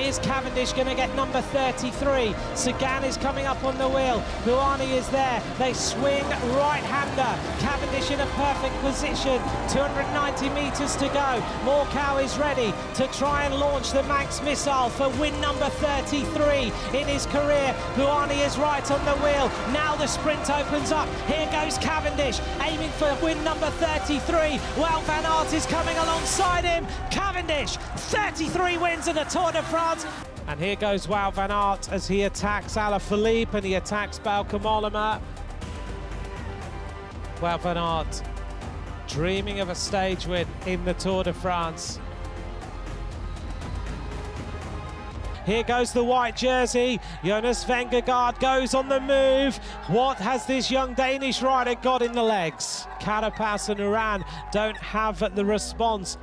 Is Cavendish going to get number 33? Sagan is coming up on the wheel. Bouhanni is there. They swing right-hander. Cavendish in a perfect position. 290 metres to go. Morkov is ready to try and launch the Manx missile for win number 33 in his career. Bouhanni is right on the wheel. Now the sprint opens up. Here goes Cavendish, aiming for win number 33. Wout van Aert is coming alongside him. Cavendish, 33 wins in the Tour de France. And here goes Wout van Aert as he attacks Alaphilippe and he attacks Bauke Mollema. Wout van Aert dreaming of a stage win in the Tour de France. Here goes the white jersey. Jonas Vingegaard goes on the move. What has this young Danish rider got in the legs? Carapaz and Uran don't have the response.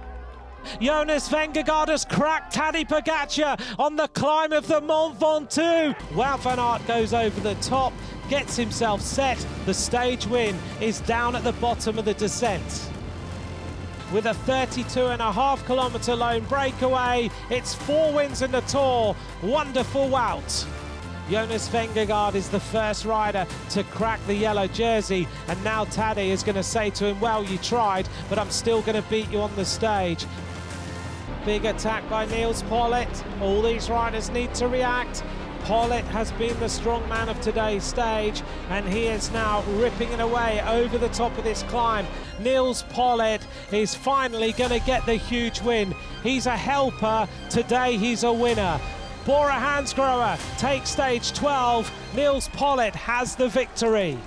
Jonas Vingegaard has cracked Tadej Pogačar on the climb of the Mont Ventoux. Wout van Aert goes over the top, gets himself set. The stage win is down at the bottom of the descent. With a 32.5 kilometre lone breakaway, it's 4 wins in the Tour. Wonderful Wout. Jonas Vingegaard is the first rider to crack the yellow jersey, and now Tadej is going to say to him, well, you tried, but I'm still going to beat you on the stage. Big attack by Nils Politt. All these riders need to react. Politt has been the strong man of today's stage, and he is now ripping it away over the top of this climb. Nils Politt is finally going to get the huge win. He's a helper, today he's a winner. Bora Hansgrohe takes stage 12, Nils Politt has the victory.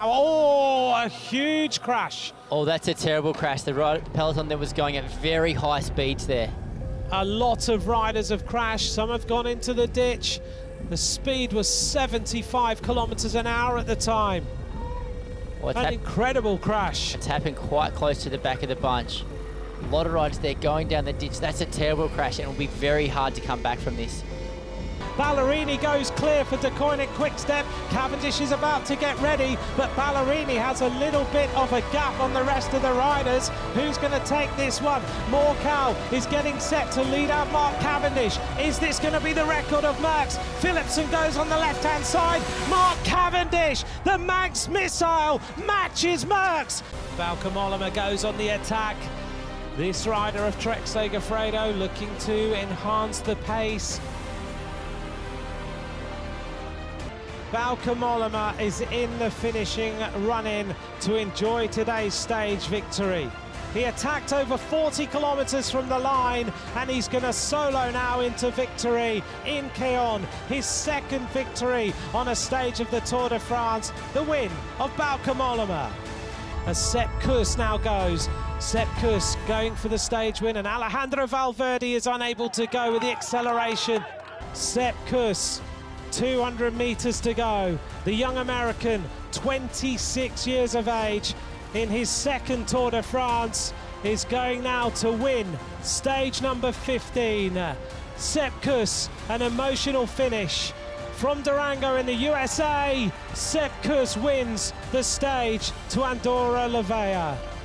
Oh, a huge crash. Oh, that's a terrible crash. The peloton that was going at very high speeds there. A lot of riders have crashed, some have gone into the ditch. The speed was 75 kilometres an hour at the time. Well, an incredible crash. It's happened quite close to the back of the bunch. A lot of riders there going down the ditch. That's a terrible crash and it'll be very hard to come back from this. Ballerini goes clear for De Coninck Quickstep. Cavendish is about to get ready, but Ballerini has a little bit of a gap on the rest of the riders. Who's going to take this one? Morkov is getting set to lead out Mark Cavendish. Is this going to be the record of Merckx? Philipsen goes on the left-hand side. Mark Cavendish, the Manx missile, matches Merckx. Bauke Mollema goes on the attack. This rider of Trek Segafredo looking to enhance the pace. Bauke Mollema is in the finishing run-in to enjoy today's stage victory. He attacked over 40 kilometres from the line and he's going to solo now into victory in Kéon. His second victory on a stage of the Tour de France, the win of Bauke Mollema. As Sepp Kuss now goes. Sepp Kuss going for the stage win and Alejandro Valverde is unable to go with the acceleration. Sepp Kuss. 200 metres to go. The young American, 26 years of age, in his second Tour de France, is going now to win stage number 15. Sepp Kuss, an emotional finish. From Durango in the USA, Sepp Kuss wins the stage to Andorra la Vella.